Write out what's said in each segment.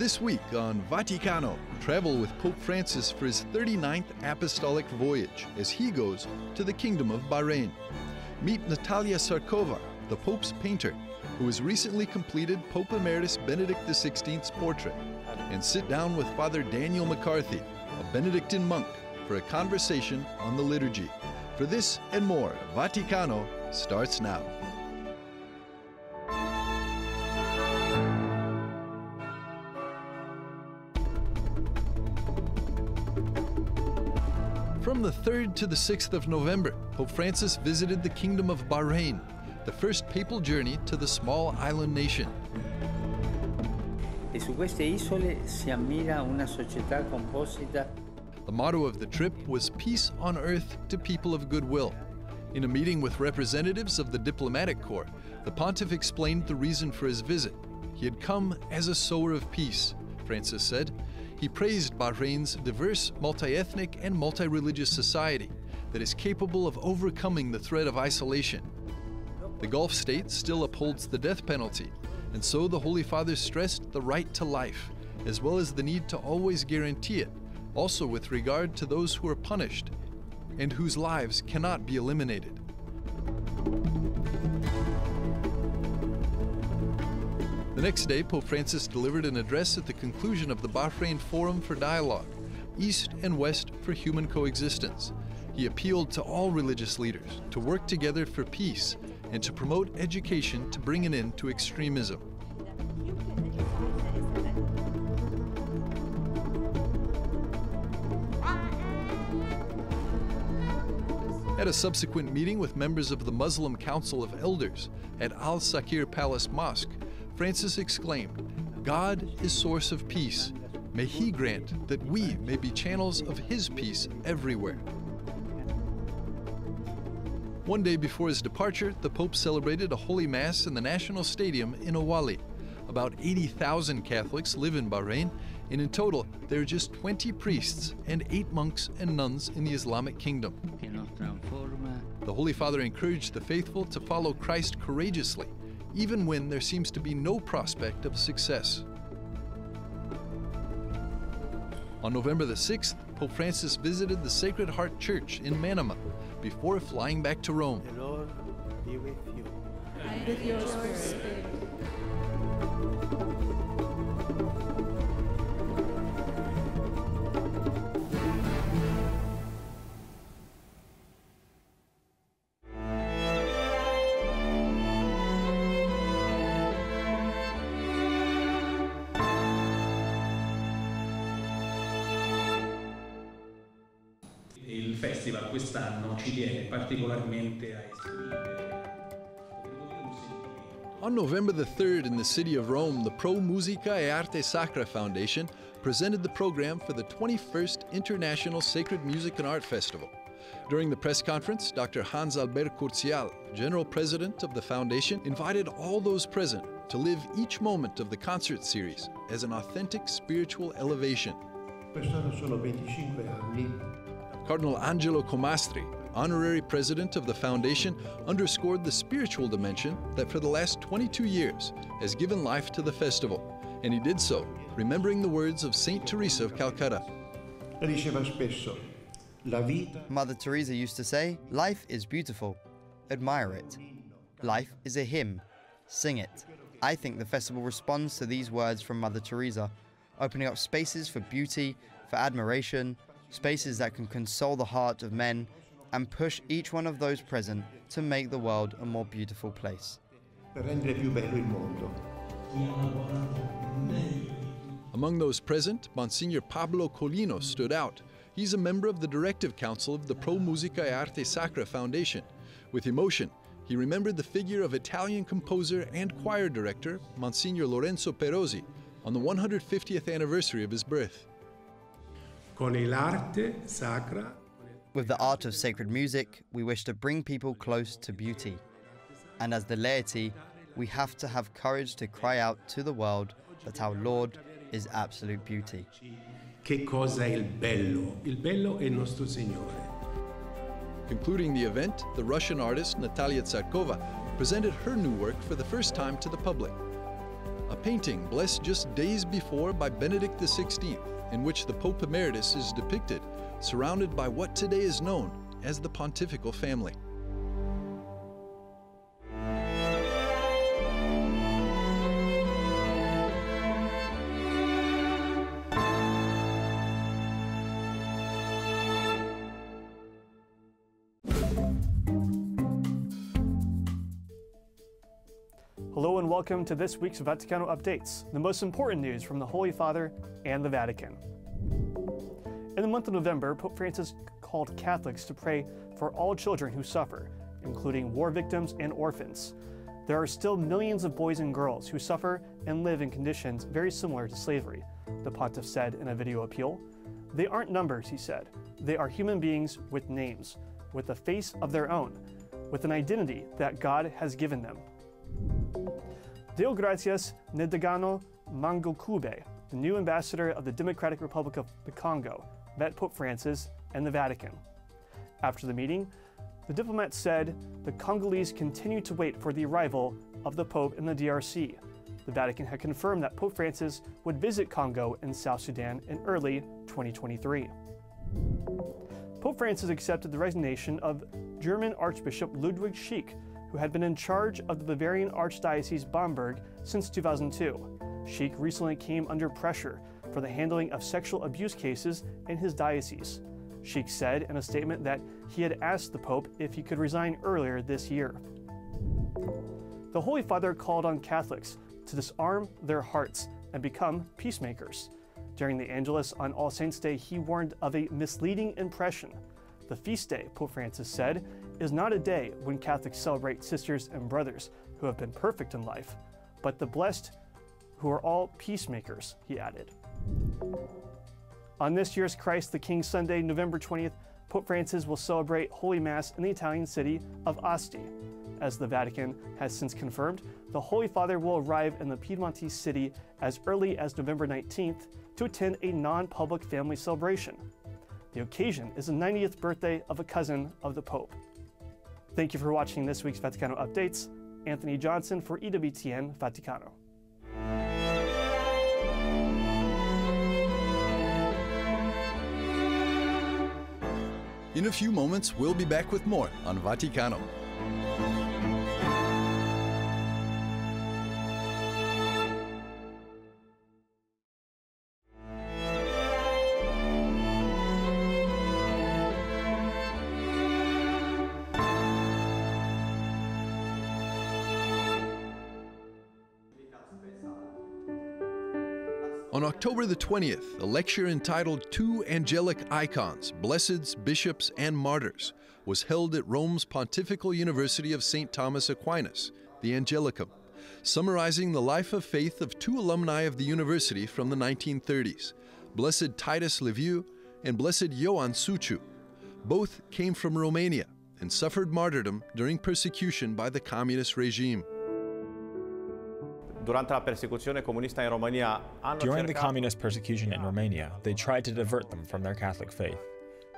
This week on Vaticano, travel with Pope Francis for his 39th apostolic voyage as he goes to the Kingdom of Bahrain. Meet Natalia Tsarkova, the Pope's painter, who has recently completed Pope Emeritus Benedict XVI's portrait, and sit down with Father Daniel McCarthy, a Benedictine monk, for a conversation on the liturgy. For this and more, Vaticano starts now. From the 3rd to the 6th of November, Pope Francis visited the Kingdom of Bahrain, the first papal journey to the small island nation. The motto of the trip was peace on earth to people of goodwill. In a meeting with representatives of the diplomatic corps, the pontiff explained the reason for his visit. He had come as a sower of peace, Francis said. He praised Bahrain's diverse, multi-ethnic and multi-religious society that is capable of overcoming the threat of isolation. The Gulf state still upholds the death penalty, and so the Holy Father stressed the right to life, as well as the need to always guarantee it, also with regard to those who are punished and whose lives cannot be eliminated. The next day, Pope Francis delivered an address at the conclusion of the Bahrain Forum for Dialogue, East and West for Human Coexistence. He appealed to all religious leaders to work together for peace and to promote education to bring an end to extremism. At a subsequent meeting with members of the Muslim Council of Elders at Al-Sakir Palace Mosque, Francis exclaimed, "God is source of peace. May He grant that we may be channels of His peace everywhere." One day before his departure, the Pope celebrated a Holy Mass in the National Stadium in Awali. About 80,000 Catholics live in Bahrain, and in total, there are just 20 priests and 8 monks and nuns in the Islamic Kingdom. The Holy Father encouraged the faithful to follow Christ courageously, even when there seems to be no prospect of success. On November the 6th, Pope Francis visited the Sacred Heart Church in Manama before flying back to Rome. The Lord be with you. And with your spirit. On November the 3rd in the city of Rome, the Pro Musica e Arte Sacra Foundation presented the program for the 21st International Sacred Music and Art Festival. During the press conference, Dr. Hans Albert Curzial, General President of the Foundation, invited all those present to live each moment of the concert series as an authentic spiritual elevation. Cardinal Angelo Comastri, honorary president of the foundation, underscored the spiritual dimension that for the last 22 years has given life to the festival, and he did so, remembering the words of Saint Teresa of Calcutta. Mother Teresa used to say, "Life is beautiful. Admire it. Life is a hymn. Sing it." I think the festival responds to these words from Mother Teresa, opening up spaces for beauty, for admiration, spaces that can console the heart of men and push each one of those present to make the world a more beautiful place. Among those present, Monsignor Pablo Colino stood out. He's a member of the Directive Council of the Pro Musica e Arte Sacra Foundation. With emotion, he remembered the figure of Italian composer and choir director Monsignor Lorenzo Perosi on the 150th anniversary of his birth. With the art of sacred music, we wish to bring people close to beauty. And as the laity, we have to have courage to cry out to the world that our Lord is absolute beauty. Concluding the event, the Russian artist Natalia Tsarkova presented her new work for the first time to the public. a painting blessed just days before by Benedict XVI, in which the Pope Emeritus is depicted, surrounded by what today is known as the Pontifical Family. Hello and welcome to this week's Vaticano Updates, the most important news from the Holy Father and the Vatican. In the month of November, Pope Francis called Catholics to pray for all children who suffer, including war victims and orphans. There are still millions of boys and girls who suffer and live in conditions very similar to slavery, the Pontiff said in a video appeal. They aren't numbers, he said. They are human beings with names, with a face of their own, with an identity that God has given them. Deo gracias Ndegano Mangokube, the new ambassador of the Democratic Republic of the Congo, met Pope Francis and the Vatican. After the meeting, the diplomat said the Congolese continue to wait for the arrival of the Pope in the DRC. The Vatican had confirmed that Pope Francis would visit Congo and South Sudan in early 2023. Pope Francis accepted the resignation of German Archbishop Ludwig Schick, who had been in charge of the Bavarian Archdiocese Bamberg since 2002. Schick recently came under pressure for the handling of sexual abuse cases in his diocese. Schick said in a statement that he had asked the Pope if he could resign earlier this year. The Holy Father called on Catholics to disarm their hearts and become peacemakers. During the Angelus on All Saints' Day, he warned of a misleading impression. The feast day, Pope Francis said, is not a day when Catholics celebrate sisters and brothers who have been perfect in life, but the blessed who are all peacemakers, he added. On this year's Christ the King Sunday, November 20th, Pope Francis will celebrate Holy Mass in the Italian city of Asti. As the Vatican has since confirmed, the Holy Father will arrive in the Piedmontese city as early as November 19th to attend a non-public family celebration. The occasion is the 90th birthday of a cousin of the Pope. Thank you for watching this week's Vaticano Updates. Anthony Johnson for EWTN Vaticano. In a few moments, we'll be back with more on Vaticano. On October the 20th, a lecture entitled Two Angelic Icons, Blesseds, Bishops, and Martyrs was held at Rome's Pontifical University of St. Thomas Aquinas, the Angelicum, summarizing the life of faith of two alumni of the university from the 1930s, Blessed Titus Liviu and Blessed Ioan Suciu. Both came from Romania and suffered martyrdom during persecution by the communist regime. During the communist persecution in Romania, they tried to divert them from their Catholic faith.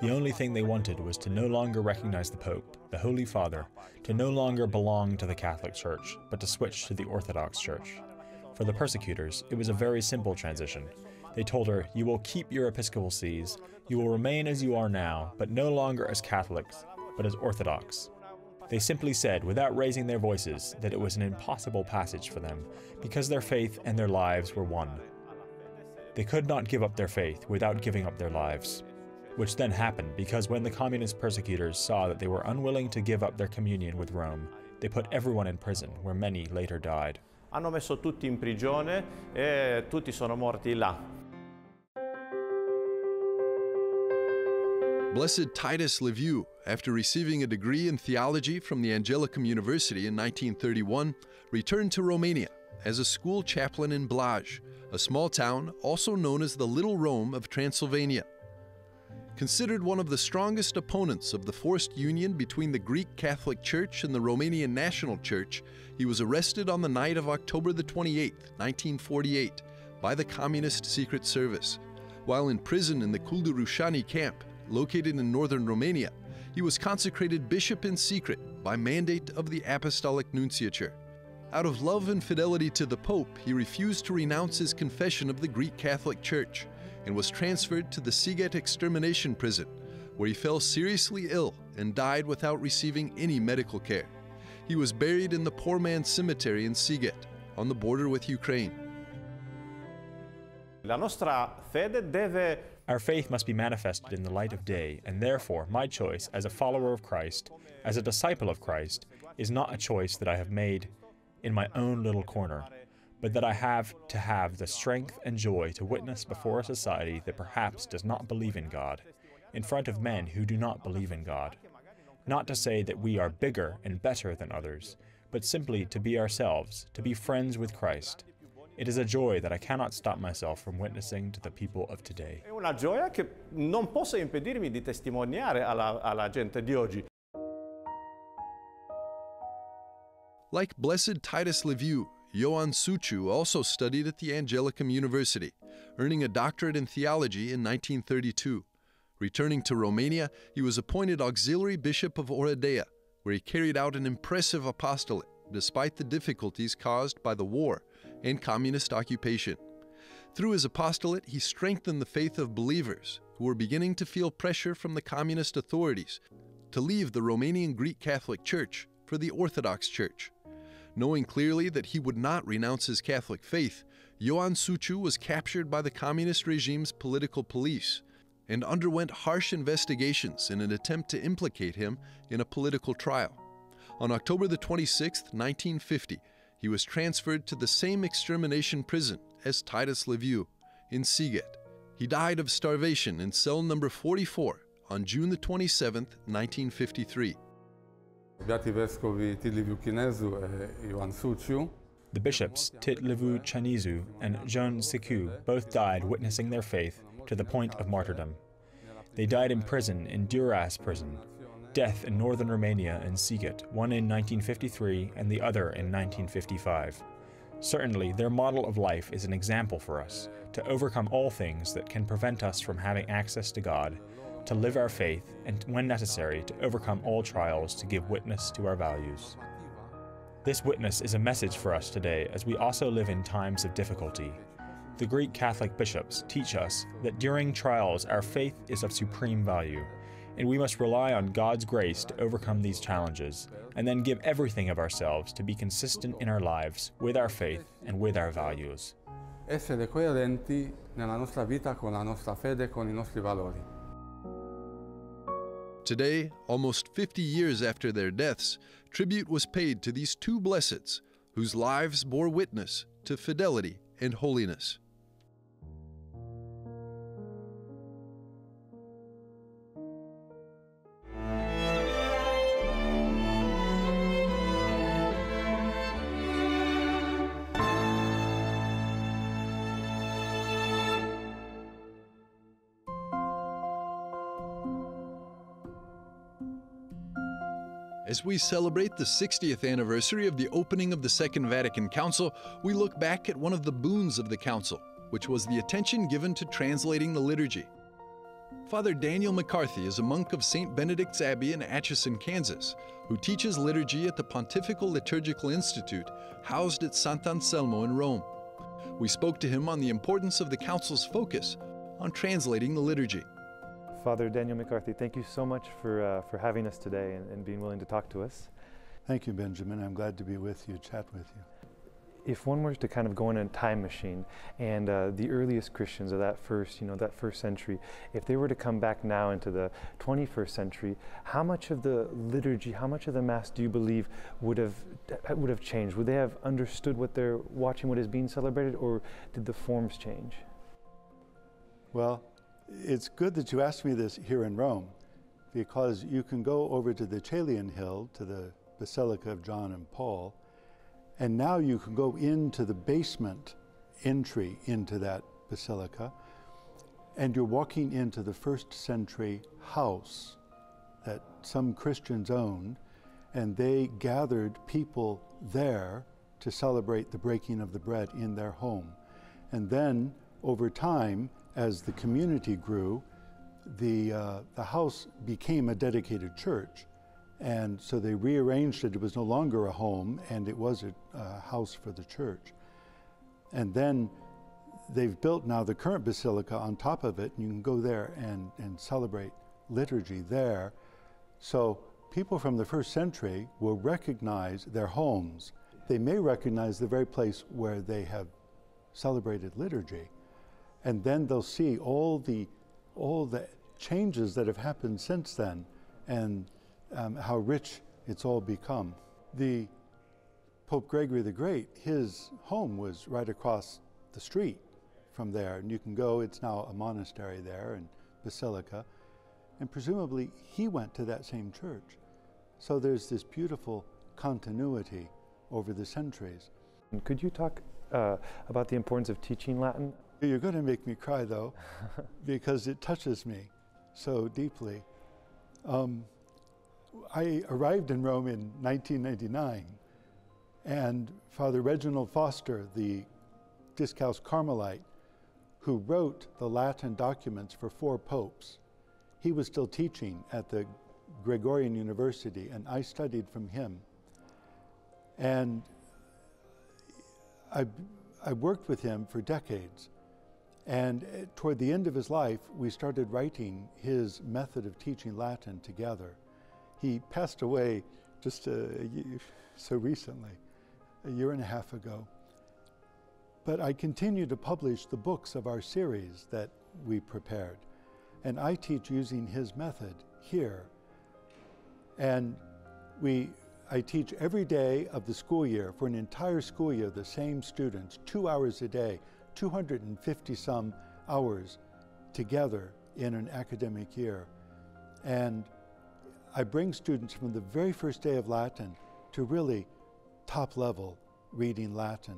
The only thing they wanted was to no longer recognize the Pope, the Holy Father, to no longer belong to the Catholic Church, but to switch to the Orthodox Church. For the persecutors, it was a very simple transition. They told her, "You will keep your episcopal sees, you will remain as you are now, but no longer as Catholics, but as Orthodox." They simply said, without raising their voices, that it was an impossible passage for them, because their faith and their lives were one. They could not give up their faith without giving up their lives, which then happened because when the communist persecutors saw that they were unwilling to give up their communion with Rome, they put everyone in prison, where many later died. Hanno messo tutti in prigione e tutti sono morti là. Blessed Titus Liviu, after receiving a degree in theology from the Angelicum University in 1931, returned to Romania as a school chaplain in Blaj, a small town also known as the Little Rome of Transylvania. Considered one of the strongest opponents of the forced union between the Greek Catholic Church and the Romanian National Church, he was arrested on the night of October the 28th, 1948, by the Communist Secret Service. While in prison in the Kuldurushani camp, located in northern Romania, he was consecrated bishop in secret by mandate of the Apostolic Nunciature. Out of love and fidelity to the Pope, he refused to renounce his confession of the Greek Catholic Church and was transferred to the Siget extermination prison, where he fell seriously ill and died without receiving any medical care. He was buried in the Poor Man's Cemetery in Siget, on the border with Ukraine. Our faith must be manifested in the light of day, and therefore my choice as a follower of Christ, as a disciple of Christ, is not a choice that I have made in my own little corner, but that I have to have the strength and joy to witness before a society that perhaps does not believe in God, in front of men who do not believe in God. Not to say that we are bigger and better than others, but simply to be ourselves, to be friends with Christ. It is a joy that I cannot stop myself from witnessing to the people of today. Like Blessed Titus Liviu, Ioan Suciu also studied at the Angelicum University, earning a doctorate in theology in 1932. Returning to Romania, he was appointed auxiliary bishop of Oradea, where he carried out an impressive apostolate, despite the difficulties caused by the war and communist occupation. Through his apostolate, he strengthened the faith of believers who were beginning to feel pressure from the communist authorities to leave the Romanian Greek Catholic Church for the Orthodox Church. Knowing clearly that he would not renounce his Catholic faith, Ioan Suciu was captured by the communist regime's political police and underwent harsh investigations in an attempt to implicate him in a political trial. On October the 26th, 1950, he was transferred to the same extermination prison as Titus Liviu in Siget. He died of starvation in cell number 44 on June the 27th, 1953. The bishops Tit Liviu Canizu and Jean Sicu both died witnessing their faith to the point of martyrdom. They died in prison in Duras prison. Death in northern Romania and Siget, one in 1953 and the other in 1955. Certainly, their model of life is an example for us, to overcome all things that can prevent us from having access to God, to live our faith, and when necessary, to overcome all trials to give witness to our values. This witness is a message for us today as we also live in times of difficulty. The Greek Catholic bishops teach us that during trials our faith is of supreme value, and we must rely on God's grace to overcome these challenges, and then give everything of ourselves to be consistent in our lives, with our faith, and with our values. Essere coerenti nella nostra vita con la nostra fede, con I nostri valori. Today, almost 50 years after their deaths, tribute was paid to these two blesseds, whose lives bore witness to fidelity and holiness. As we celebrate the 60th anniversary of the opening of the Second Vatican Council, we look back at one of the boons of the Council, which was the attention given to translating the liturgy. Father Daniel McCarthy is a monk of St. Benedict's Abbey in Atchison, Kansas, who teaches liturgy at the Pontifical Liturgical Institute, housed at Sant'Anselmo in Rome. We spoke to him on the importance of the Council's focus on translating the liturgy. Father Daniel McCarthy, thank you so much for having us today and being willing to talk to us. Thank you, Benjamin. I'm glad to be with you, chat with you. If one were to kind of go in a time machine and the earliest Christians of that first century, if they were to come back now into the 21st century, how much of the liturgy, how much of the Mass do you believe would have changed? Would they have understood what they're watching, what is being celebrated, or did the forms change? Well, it's good that you asked me this here in Rome, because you can go over to the Caelian Hill, to the Basilica of John and Paul, and now you can go into the basement entry into that basilica, and you're walking into the first century house that some Christians owned, and they gathered people there to celebrate the breaking of the bread in their home. And then, over time, as the community grew, the house became a dedicated church, And so they rearranged it. It was no longer a home, and it was a house for the church. And then they've built now the current basilica on top of it, and you can go there and celebrate liturgy there. So people from the first century will recognize their homes. They may recognize the very place where they have celebrated liturgy. And then they'll see all the changes that have happened since then, and how rich it's all become. The Pope Gregory the Great, his home was right across the street from there, and you can go, it's now a monastery there and basilica, and presumably he went to that same church. So there's this beautiful continuity over the centuries. Could you talk about the importance of teaching Latin? You're going to make me cry, though, because it touches me so deeply. I arrived in Rome in 1999, and Father Reginald Foster, the Discalced Carmelite, who wrote the Latin documents for 4 popes, he was still teaching at the Gregorian University, and I studied from him. And I worked with him for decades. And toward the end of his life, we started writing his method of teaching Latin together. He passed away just so recently, a year and a half ago. But I continue to publish the books of our series that we prepared. And I teach using his method here. And I teach every day of the school year, for an entire school year, the same students, 2 hours a day, 250-some hours together in an academic year. And I bring students from the very first day of Latin to really top-level reading Latin.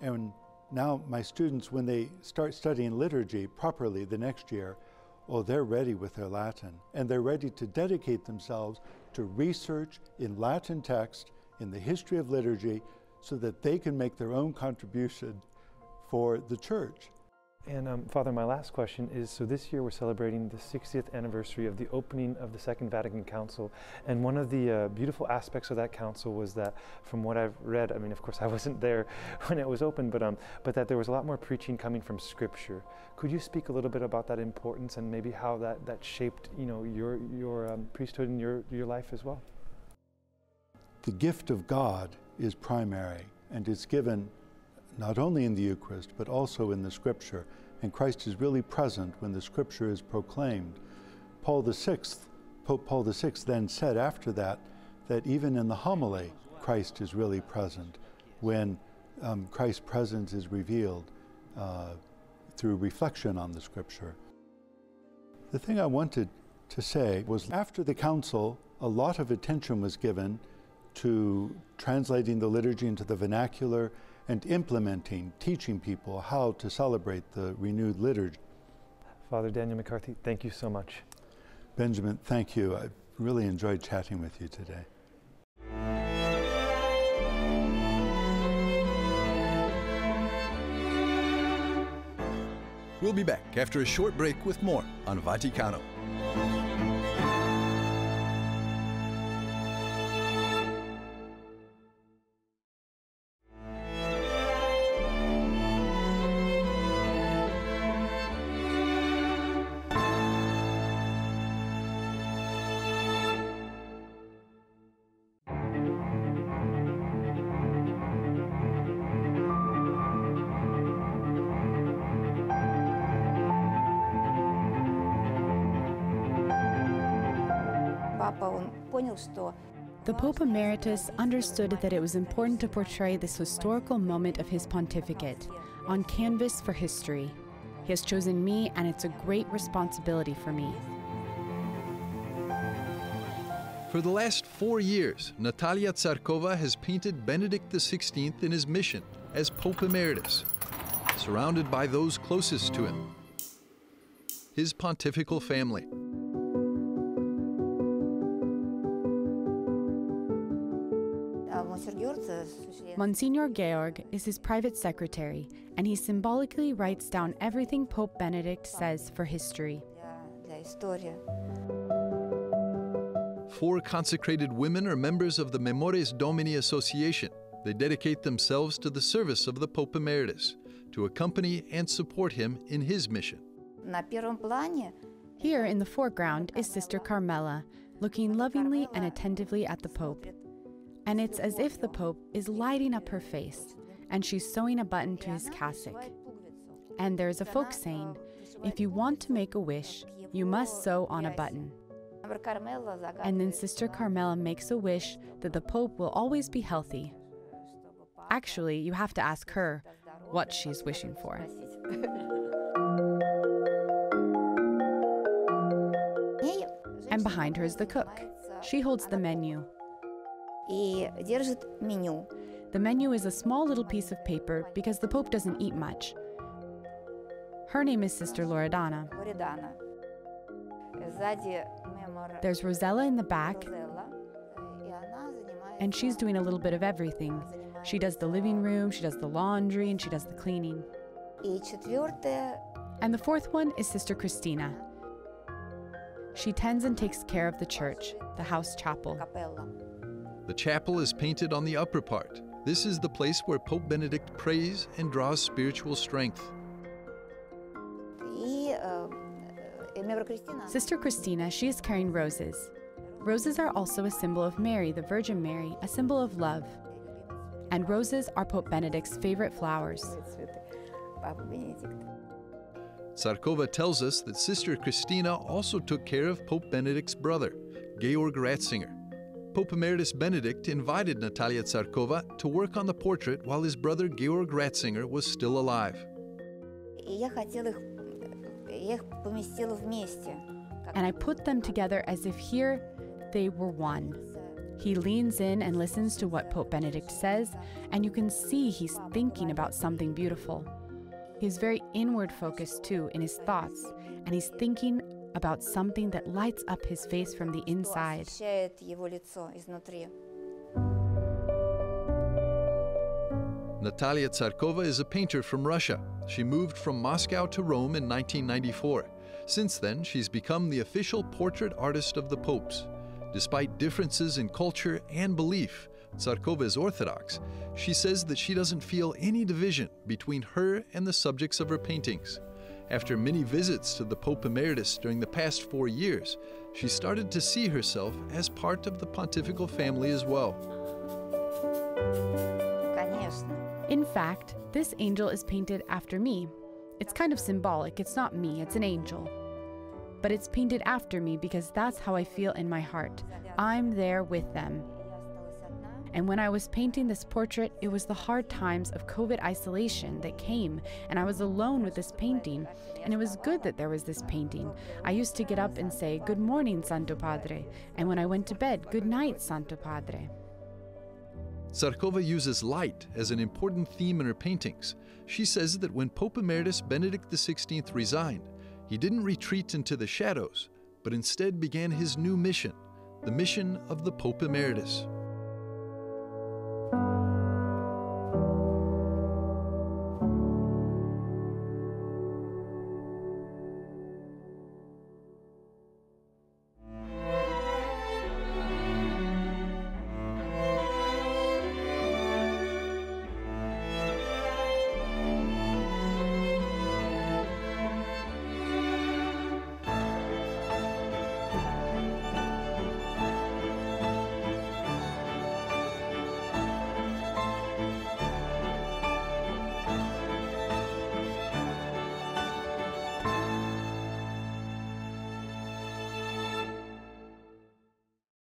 And now my students, when they start studying liturgy properly the next year, oh, they're ready with their Latin. And they're ready to dedicate themselves to research in Latin text, in the history of liturgy, so that they can make their own contribution for the church. And Father, my last question is, so this year we're celebrating the 60th anniversary of the opening of the Second Vatican Council. And one of the beautiful aspects of that council was that, from what I've read, I mean, of course I wasn't there when it was opened, but that there was a lot more preaching coming from Scripture. Could you speak a little bit about that importance and maybe how that shaped, you know, your priesthood and your life as well? The gift of God is primary, and it's given not only in the Eucharist, but also in the Scripture. And Christ is really present when the Scripture is proclaimed. Pope Paul VI then said after that, that even in the homily, Christ is really present, when Christ's presence is revealed through reflection on the Scripture. The thing I wanted to say was, after the council, a lot of attention was given to translating the liturgy into the vernacular, and implementing, teaching people how to celebrate the renewed liturgy. Father Daniel McCarthy, thank you so much. Benjamin, thank you. I really enjoyed chatting with you today. We'll be back after a short break with more on Vaticano. The Pope Emeritus understood that it was important to portray this historical moment of his pontificate on canvas for history. He has chosen me, and it's a great responsibility for me. For the last 4 years, Natalia Tsarkova has painted Benedict XVI in his mission as Pope Emeritus, surrounded by those closest to him, his pontifical family. Monsignor Georg is his private secretary, and he symbolically writes down everything Pope Benedict says for history. 4 consecrated women are members of the Memores Domini Association. They dedicate themselves to the service of the Pope Emeritus, to accompany and support him in his mission. Here in the foreground is Sister Carmela, looking lovingly and attentively at the Pope. And it's as if the Pope is lighting up her face, and she's sewing a button to his cassock. And there's a folk saying, if you want to make a wish, you must sew on a button. And then Sister Carmela makes a wish that the Pope will always be healthy. Actually, you have to ask her what she's wishing for. And behind her is the cook. She holds the menu. The menu is a small little piece of paper because the Pope doesn't eat much. Her name is Sister Loredana. There's Rosella in the back, and she's doing a little bit of everything. She does the living room, she does the laundry, and she does the cleaning. And the 4th one is Sister Christina. She tends and takes care of the church, the house chapel. The chapel is painted on the upper part. This is the place where Pope Benedict prays and draws spiritual strength. Sister Christina, she is carrying roses. Roses are also a symbol of Mary, the Virgin Mary, a symbol of love. And roses are Pope Benedict's favorite flowers. Tsarkova tells us that Sister Christina also took care of Pope Benedict's brother, Georg Ratzinger. Pope Emeritus Benedict invited Natalia Tsarkova to work on the portrait while his brother Georg Ratzinger was still alive. And I put them together as if here they were one. He leans in and listens to what Pope Benedict says, and you can see he's thinking about something beautiful. He's very inward focused too in his thoughts, and he's thinking about something that lights up his face from the inside. Natalia Tsarkova is a painter from Russia. She moved from Moscow to Rome in 1994. Since then, she's become the official portrait artist of the popes. Despite differences in culture and belief, Tsarkova is Orthodox. She says that she doesn't feel any division between her and the subjects of her paintings. After many visits to the Pope Emeritus during the past 4 years, she started to see herself as part of the Pontifical Family as well. In fact, this angel is painted after me. It's kind of symbolic. It's not me, it's an angel. But it's painted after me because that's how I feel in my heart. I'm there with them. And when I was painting this portrait, it was the hard times of COVID isolation that came, and I was alone with this painting, and it was good that there was this painting. I used to get up and say, good morning, Santo Padre, and when I went to bed, good night, Santo Padre. Tsarkova uses light as an important theme in her paintings. She says that when Pope Emeritus Benedict XVI resigned, he didn't retreat into the shadows, but instead began his new mission, the mission of the Pope Emeritus.